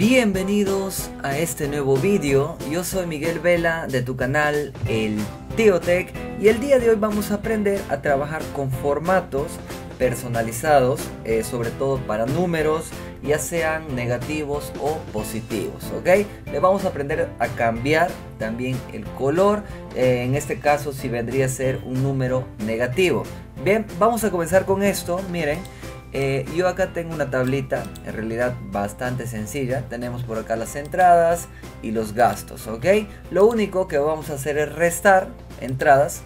Bienvenidos a este nuevo vídeo. Yo soy Miguel Vela de tu canal El Tío Tech y el día de hoy vamos a aprender a trabajar con formatos personalizados, sobre todo para números, ya sean negativos o positivos, ¿ok? Le vamos a aprender a cambiar también el color, en este caso si vendría a ser un número negativo. Bien, vamos a comenzar con esto. Miren, yo acá tengo una tablita, en realidad bastante sencilla. Tenemos por acá las entradas y los gastos, ¿ok? Lo único que vamos a hacer es restar entradas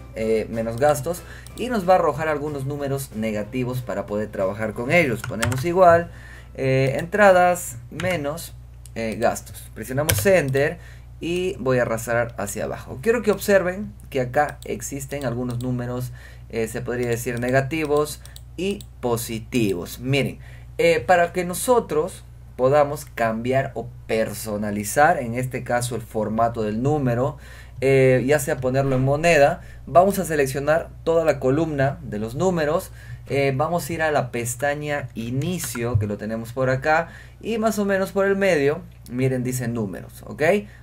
menos gastos y nos va a arrojar algunos números negativos para poder trabajar con ellos. Ponemos igual, entradas menos gastos. Presionamos Enter y voy a arrastrar hacia abajo. Quiero que observen que acá existen algunos números, se podría decir negativos y positivos. Miren, para que nosotros podamos cambiar o personalizar, en este caso el formato del número, ya sea ponerlo en moneda, vamos a seleccionar toda la columna de los números. Vamos a ir a la pestaña inicio, que lo tenemos por acá, y más o menos por el medio, miren, dice números, ¿ok?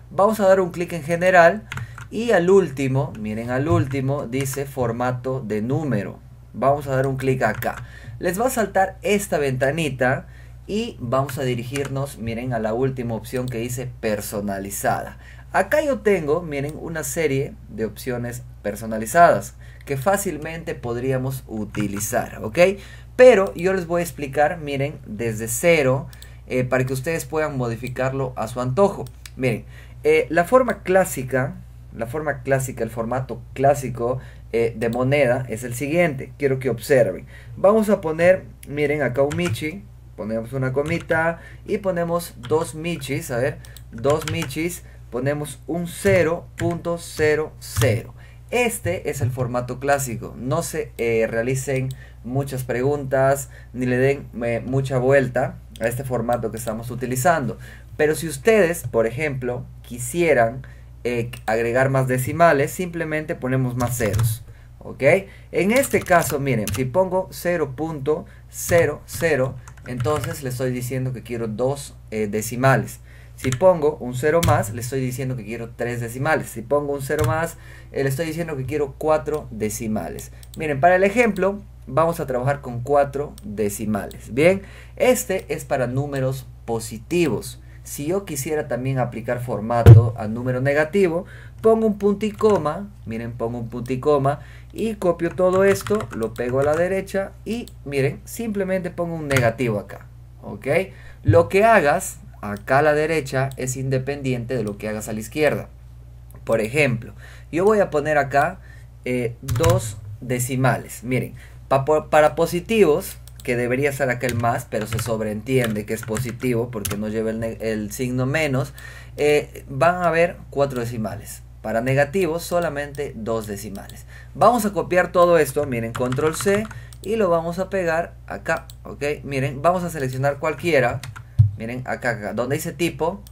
Vamos a dar un clic en general y al último, miren, al último dice formato de número. Vamos a dar un clic acá. Les va a saltar esta ventanita y vamos a dirigirnos, miren, a la última opción que dice personalizada. Acá yo tengo, miren, una serie de opciones personalizadas que fácilmente podríamos utilizar, ¿ok? Pero yo les voy a explicar, miren, desde cero, para que ustedes puedan modificarlo a su antojo. Miren, la forma clásica, el formato clásico de moneda es el siguiente. Quiero que observen. Vamos a poner, miren, acá un michi, ponemos una comita y ponemos dos michis, a ver, dos michis, ponemos un 0.00. Este es el formato clásico. No se realicen muchas preguntas ni le den mucha vuelta a este formato que estamos utilizando. Pero si ustedes, por ejemplo, quisieran agregar más decimales, simplemente ponemos más ceros, ¿ok? En este caso, miren, si pongo 0.00, entonces le estoy diciendo que quiero dos decimales. Si pongo un 0 más, le estoy diciendo que quiero 3 decimales. Si pongo un 0 más, le estoy diciendo que quiero 4 decimales. Miren, para el ejemplo, vamos a trabajar con 4 decimales. Bien, este es para números positivos. Si yo quisiera también aplicar formato a número negativo, pongo un punto y coma, miren, pongo un punto y coma y copio todo esto, lo pego a la derecha y miren, simplemente pongo un negativo acá, ¿ok? Lo que hagas acá a la derecha es independiente de lo que hagas a la izquierda. Por ejemplo, yo voy a poner acá dos decimales, miren, para positivos, que debería estar acá el más, pero se sobreentiende que es positivo porque no lleva el signo menos, van a haber 4 decimales. Para negativos, solamente 2 decimales. Vamos a copiar todo esto, miren, control C, y lo vamos a pegar acá, ¿ok? Miren, vamos a seleccionar cualquiera, miren, acá, donde dice tipo,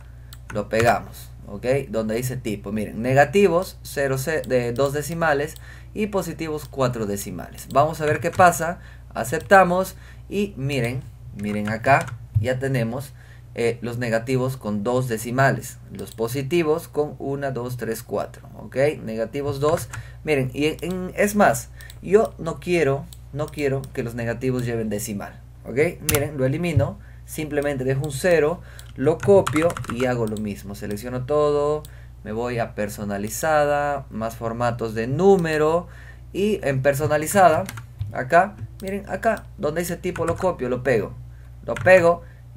lo pegamos, ¿ok? Donde dice tipo, miren, negativos, 2 decimales, y positivos, 4 decimales. Vamos a ver qué pasa. Aceptamos y miren, miren acá, ya tenemos los negativos con 2 decimales, los positivos con 1, 2, 3, 4, ¿ok? Negativos 2, miren, y es más, yo no quiero que los negativos lleven decimal, ¿ok? Miren, lo elimino, simplemente dejo un 0, lo copio y hago lo mismo, selecciono todo, me voy a personalizada, más formatos de número y en personalizada, acá, miren, acá donde dice tipo lo copio, lo pego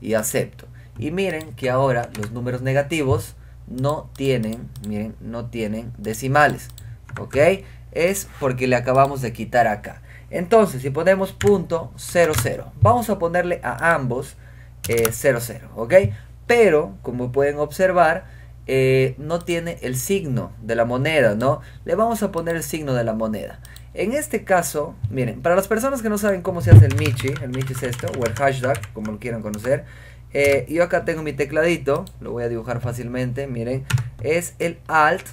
y acepto. Y miren que ahora los números negativos no tienen, miren, no tienen decimales, ¿ok? Es porque le acabamos de quitar acá. Entonces, si ponemos punto 00, vamos a ponerle a ambos 00, ¿ok? Pero, como pueden observar, no tiene el signo de la moneda, ¿no? Le vamos a poner el signo de la moneda. En este caso, miren, para las personas que no saben cómo se hace el michi es esto, o el hashtag, como lo quieran conocer, yo acá tengo mi tecladito, lo voy a dibujar fácilmente, miren, es el alt,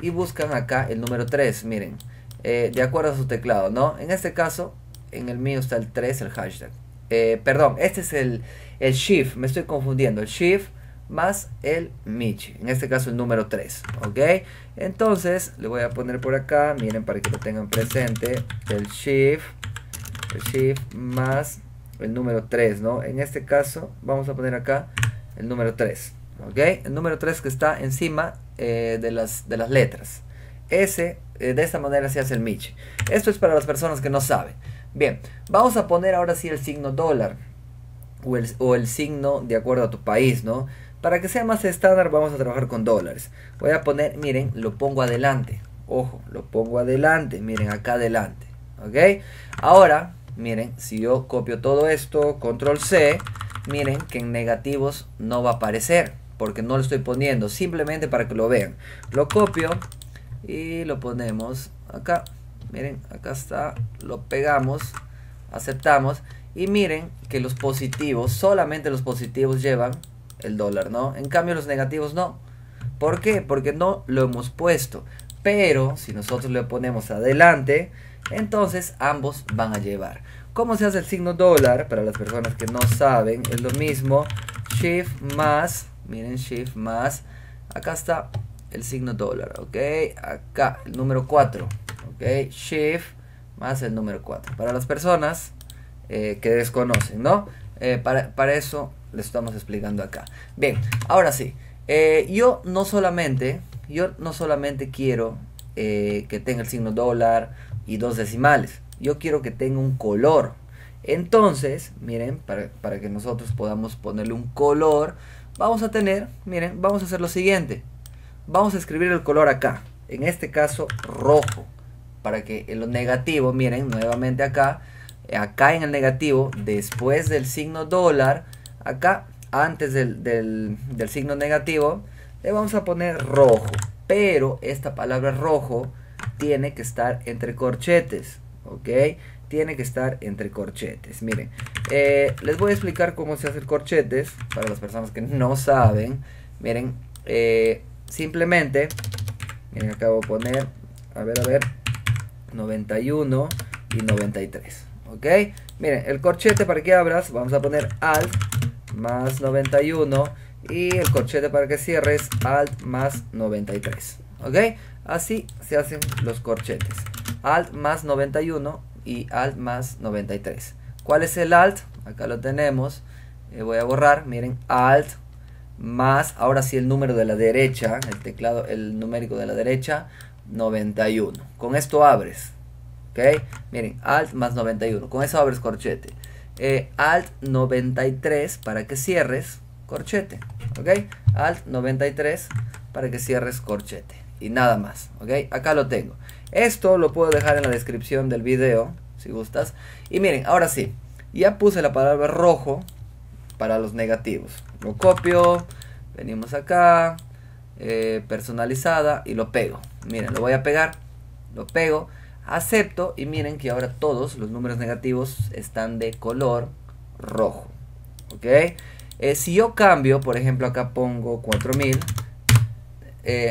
y buscan acá el número 3, miren, de acuerdo a su teclado, ¿no? En este caso, en el mío está el 3, el hashtag, Perdón, este es el shift, me estoy confundiendo, el shift más el Michi, en este caso el número 3, ok. Entonces le voy a poner por acá, miren, para que lo tengan presente, el shift más el número 3, ¿no? En este caso vamos a poner acá el número 3, ok, el número 3 que está encima de las letras. Ese, de esta manera se hace el Michi. Esto es para las personas que no saben. Bien, vamos a poner ahora sí el signo dólar o el signo de acuerdo a tu país, ¿no? Para que sea más estándar vamos a trabajar con dólares. Voy a poner, miren, lo pongo adelante. Ojo, lo pongo adelante, miren, acá adelante. ¿Ok? Ahora, miren, si yo copio todo esto, control C, miren que en negativos no va a aparecer, porque no lo estoy poniendo, simplemente para que lo vean. Lo copio y lo ponemos acá. Miren, acá está, lo pegamos, aceptamos. Y miren que los positivos, solamente los positivos llevan el dólar, ¿no? En cambio los negativos no. ¿Por qué? Porque no lo hemos puesto. Pero si nosotros le ponemos adelante, entonces ambos van a llevar. ¿Cómo se hace el signo dólar? Para las personas que no saben, es lo mismo. Shift más, miren, shift más. Acá está el signo dólar, ¿ok? Acá, el número 4, ¿ok? Shift más el número 4. Para las personas que desconocen, ¿no? Para eso le estamos explicando acá. Bien, ahora sí, yo no solamente quiero que tenga el signo dólar y dos decimales, yo quiero que tenga un color. Entonces, miren, para que nosotros podamos ponerle un color, vamos a tener, miren, vamos a hacer lo siguiente. Vamos a escribir el color acá, en este caso rojo, para que en lo negativo, miren, nuevamente acá, acá en el negativo, después del signo dólar, acá antes del signo negativo le vamos a poner rojo, pero esta palabra rojo tiene que estar entre corchetes, ok, tiene que estar entre corchetes. Miren, les voy a explicar cómo se hace el corchetes para las personas que no saben. Miren, simplemente, miren, acá voy a poner, a ver, 91 y 93. Ok, miren, el corchete para que abras, vamos a poner alt más 91 y el corchete para que cierres, alt más 93. Ok, así se hacen los corchetes, alt más 91 y alt más 93. ¿Cuál es el alt? Acá lo tenemos, voy a borrar, miren, alt más, ahora sí el número de la derecha, el teclado, el numérico de la derecha, 91. Con esto abres. Okay. Miren, alt más 91, con eso abres corchete, alt 93 para que cierres corchete, ok, alt 93 para que cierres corchete y nada más, ok. Acá lo tengo, esto lo puedo dejar en la descripción del video si gustas. Y miren, ahora sí, ya puse la palabra rojo para los negativos, lo copio, venimos acá, personalizada, y lo pego, miren, lo voy a pegar, lo pego, acepto, y miren que ahora todos los números negativos están de color rojo, ok. Si yo cambio, por ejemplo, acá pongo 4000,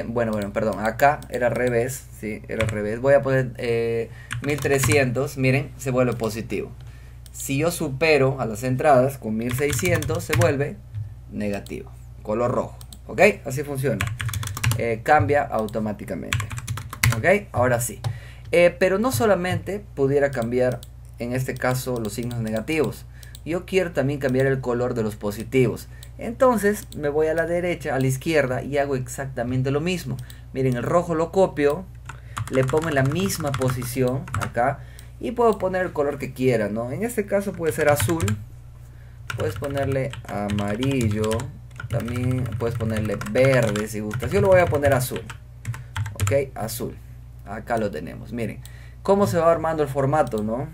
bueno, perdón, acá era al revés, sí, era al revés, voy a poner 1300, miren, se vuelve positivo. Si yo supero a las entradas con 1600, se vuelve negativo, color rojo, ok, así funciona, cambia automáticamente, ok. Ahora sí. Pero no solamente pudiera cambiar en este caso los signos negativos, yo quiero también cambiar el color de los positivos. Entonces me voy a la derecha, a la izquierda, y hago exactamente lo mismo. Miren, el rojo lo copio, le pongo en la misma posición acá y puedo poner el color que quiera, ¿no? En este caso puede ser azul, puedes ponerle amarillo, también puedes ponerle verde si gustas. Yo lo voy a poner azul, ok, azul. Acá lo tenemos, miren cómo se va armando el formato, ¿no?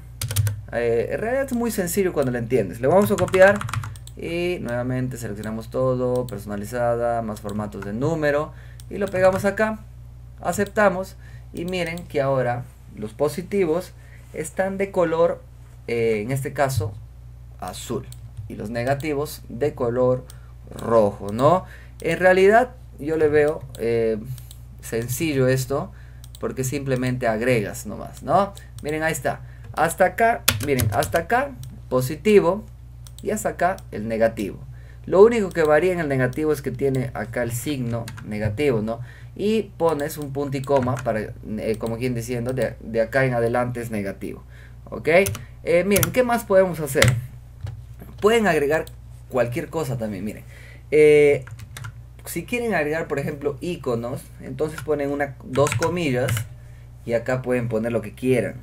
En realidad es muy sencillo cuando lo entiendes. Le vamos a copiar y nuevamente seleccionamos todo, personalizada, más formatos de número, y lo pegamos acá, aceptamos, y miren que ahora los positivos están de color, en este caso azul, y los negativos de color rojo, ¿no? En realidad yo le veo sencillo esto, porque simplemente agregas nomás, ¿no? Miren, ahí está. Hasta acá, miren, hasta acá, positivo, y hasta acá el negativo. Lo único que varía en el negativo es que tiene acá el signo negativo, ¿no? Y pones un punto y coma para, como quien diciendo, de acá en adelante es negativo. ¿Ok? Miren, ¿qué más podemos hacer? Pueden agregar cualquier cosa también, miren. Si quieren agregar, por ejemplo, iconos, entonces ponen dos comillas y acá pueden poner lo que quieran.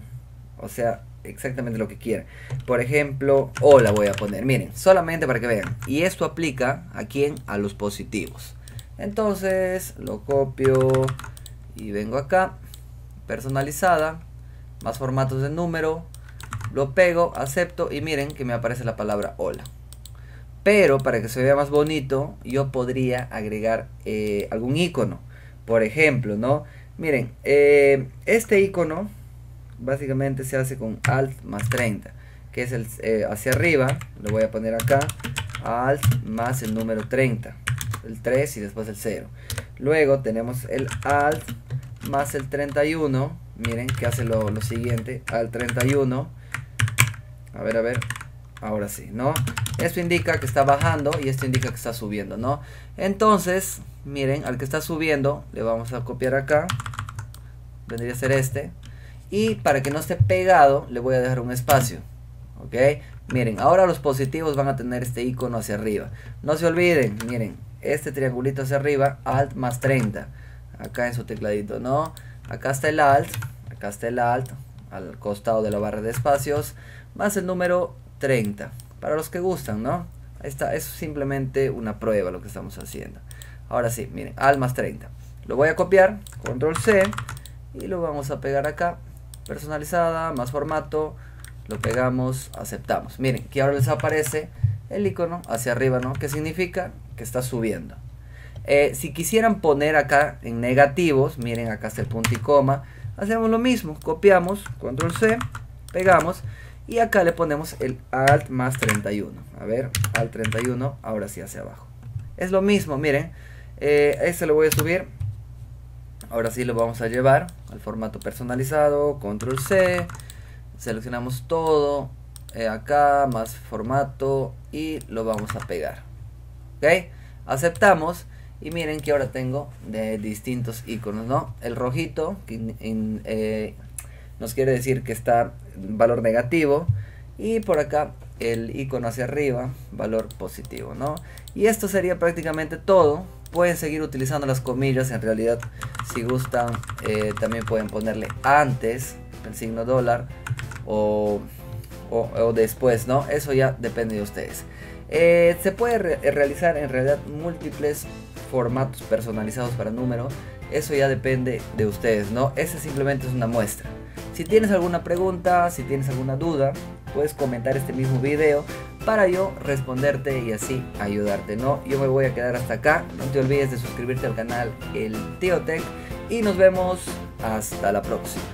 O sea, exactamente lo que quieran. Por ejemplo, hola voy a poner, miren, solamente para que vean. Y esto aplica ¿a quién? A los positivos. Entonces, lo copio y vengo acá, personalizada, más formatos de número, lo pego, acepto y miren que me aparece la palabra hola. Pero para que se vea más bonito, yo podría agregar algún icono. Por ejemplo, ¿no? Miren, este icono básicamente se hace con Alt más 30, que es el hacia arriba, lo voy a poner acá, Alt más el número 30, el 3 y después el 0. Luego tenemos el Alt más el 31, miren que hace lo siguiente, Alt 31, a ver, ahora sí, ¿no? Esto indica que está bajando y esto indica que está subiendo, ¿no? Entonces, miren, al que está subiendo le vamos a copiar acá, vendría a ser este, y para que no esté pegado le voy a dejar un espacio, ¿ok? Miren, ahora los positivos van a tener este icono hacia arriba. No se olviden, miren, este triangulito hacia arriba, Alt más 30, acá en su tecladito, ¿no? Acá está el Alt, al costado de la barra de espacios, más el número 30, para los que gustan, ¿no? Ahí está, es simplemente una prueba lo que estamos haciendo. Ahora sí, miren, Alt más 30. Lo voy a copiar, Control C, y lo vamos a pegar acá, personalizada, más formato, lo pegamos, aceptamos. Miren, que ahora les aparece el icono hacia arriba, ¿no? ¿Qué significa? Que está subiendo. Si quisieran poner acá en negativos, miren, acá está el punto y coma, hacemos lo mismo, copiamos, Control C, pegamos, y acá le ponemos el Alt más 31, a ver, Alt 31, ahora sí hacia abajo. Es lo mismo, miren, este lo voy a subir, ahora sí lo vamos a llevar al formato personalizado, Control C, seleccionamos todo, acá, más formato, y lo vamos a pegar, ¿ok? Aceptamos, y miren que ahora tengo de distintos iconos, ¿no? El rojito, que nos quiere decir que está valor negativo, y por acá el icono hacia arriba, valor positivo, ¿no? Y esto sería prácticamente todo. Pueden seguir utilizando las comillas, en realidad si gustan también pueden ponerle antes el signo dólar o después, ¿no? Eso ya depende de ustedes. Se puede realizar en realidad múltiples formatos personalizados para número, eso ya depende de ustedes, ¿no? Ese simplemente es una muestra. Si tienes alguna pregunta, si tienes alguna duda, puedes comentar este mismo video para yo responderte y así ayudarte, ¿no? Yo me voy a quedar hasta acá. No te olvides de suscribirte al canal El Tío Tech y nos vemos hasta la próxima.